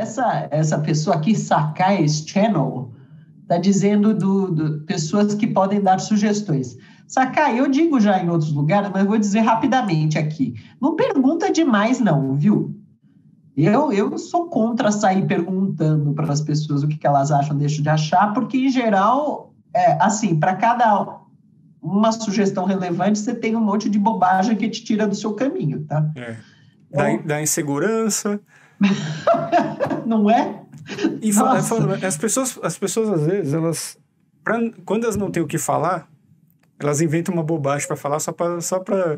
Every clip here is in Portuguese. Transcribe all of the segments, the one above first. Essa pessoa aqui, Sakai's Channel, está dizendo pessoas que podem dar sugestões. Sakai, eu digo já em outros lugares, mas vou dizer rapidamente aqui. Não pergunta demais, não, viu? Eu sou contra sair perguntando para as pessoas o que elas acham, deixam de achar, porque, em geral, para cada uma sugestão relevante, você tem um monte de bobagem que te tira do seu caminho, tá? Dá insegurança... Não é? E as pessoas às vezes, quando elas não têm o que falar, elas inventam uma bobagem para falar só para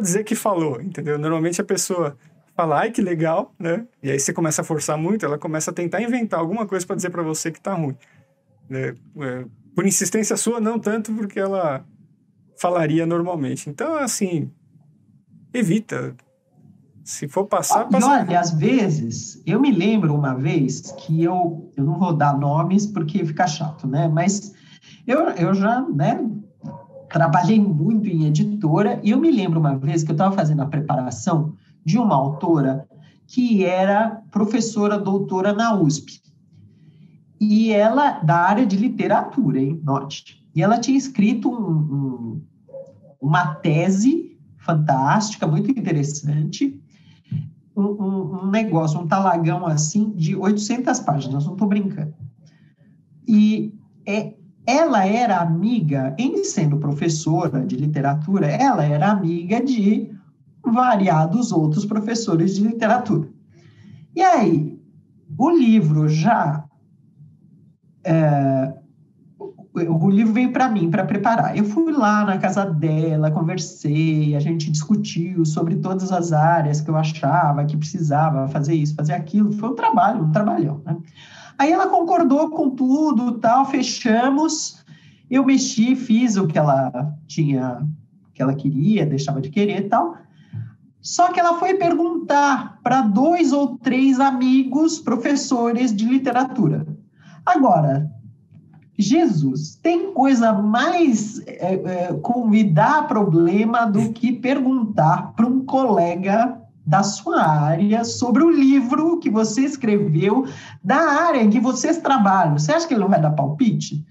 dizer que falou, entendeu? Normalmente a pessoa fala, ai que legal, né? E aí você começa a forçar muito, ela começa a tentar inventar alguma coisa para dizer para você que tá ruim, né? Por insistência sua, não tanto porque ela falaria normalmente. Então, assim, evita. Se for passar... E olha, às vezes, eu me lembro uma vez que eu não vou dar nomes porque fica chato, né? Mas eu já, né, trabalhei muito em editora e eu me lembro uma vez que eu estava fazendo a preparação de uma autora que era professora doutora na USP. E ela, da área de literatura, hein? Note. E ela tinha escrito uma tese fantástica, muito interessante... Um negócio, um talagão assim de 800 páginas, não estou brincando. E ela era amiga, em sendo professora de literatura, ela era amiga de variados outros professores de literatura. E aí, o livro já... o livro veio para mim, para preparar. Eu fui lá na casa dela, conversei, a gente discutiu sobre todas as áreas que eu achava que precisava fazer isso, fazer aquilo. Foi um trabalho, um trabalhão, né? Aí ela concordou com tudo, tal, fechamos. Eu mexi, fiz o que ela tinha, o que ela queria, deixava de querer e tal. Só que ela foi perguntar para 2 ou 3 amigos professores de literatura. Agora... Jesus, tem coisa mais convidar problema do que perguntar para um colega da sua área sobre o livro que você escreveu da área em que vocês trabalham. Você acha que ele não vai dar palpite?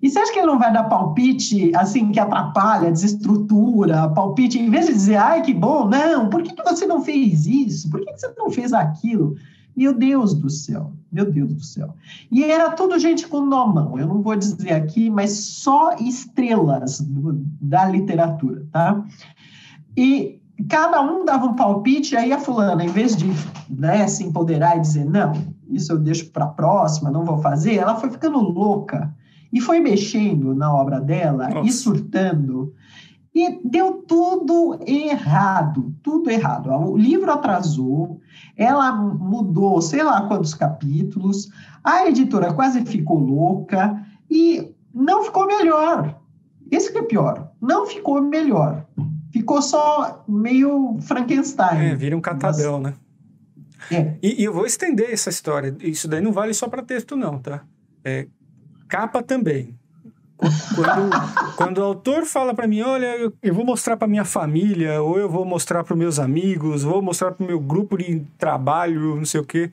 E você acha que ele não vai dar palpite, assim, que atrapalha, desestrutura, palpite? Em vez de dizer, ai, que bom, não, por que você não fez isso? Por que você não fez aquilo? Meu Deus do céu, meu Deus do céu. E era tudo gente com nomão, eu não vou dizer aqui, mas só estrelas da literatura, tá? E cada um dava um palpite, aí a fulana, em vez de, né, se empoderar e dizer, não, isso eu deixo para a próxima, não vou fazer, ela foi ficando louca e foi mexendo na obra dela. Nossa. E surtando. E deu tudo errado, tudo errado. O livro atrasou, ela mudou sei lá quantos capítulos, a editora quase ficou louca e não ficou melhor. Esse que é pior, não ficou melhor. Ficou só meio Frankenstein. Vira um catadão, né? E eu vou estender essa história. Isso daí não vale só para texto, não, tá? Capa também. Quando o autor fala para mim, olha, eu vou mostrar para minha família, ou eu vou mostrar para os meus amigos, vou mostrar para o meu grupo de trabalho, não sei o quê,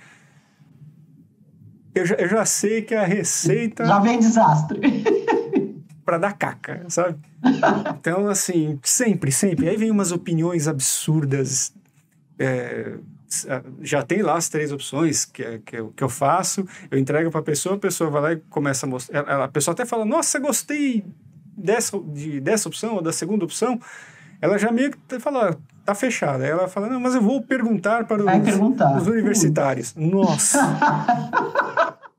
eu já sei que a receita... Já vem desastre. Para dar caca, sabe? Então, assim, sempre, sempre. Aí vem umas opiniões absurdas. Já tem lá as 3 opções que eu faço, eu entrego para a pessoa vai lá e começa a mostrar, a pessoa até fala, nossa, gostei dessa opção ou da segunda opção, ela já meio que fala, tá fechada, ela fala, não, mas eu vou perguntar para os universitários. Nossa!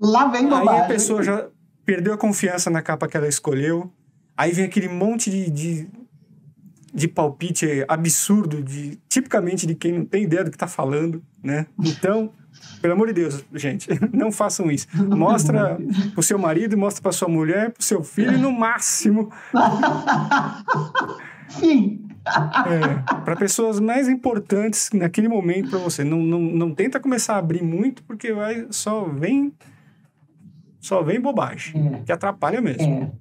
Lá vem bobagem. Aí a pessoa já perdeu a confiança na capa que ela escolheu, aí vem aquele monte de palpite absurdo, tipicamente de quem não tem ideia do que está falando, né? Então, pelo amor de Deus, gente, não façam isso. Mostra pro seu marido, mostra pra sua mulher, pro seu filho, no máximo. Sim. Para pessoas mais importantes naquele momento para você. Não tenta começar a abrir muito, porque só vem bobagem, que atrapalha mesmo.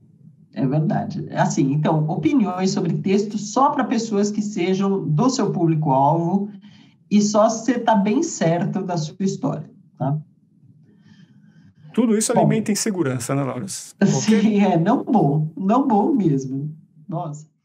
É verdade. Assim, então, opiniões sobre texto só para pessoas que sejam do seu público-alvo e só se você está bem certo da sua história. tá? Tudo isso alimenta insegurança, né, Laura? Sim, não bom mesmo. Nossa.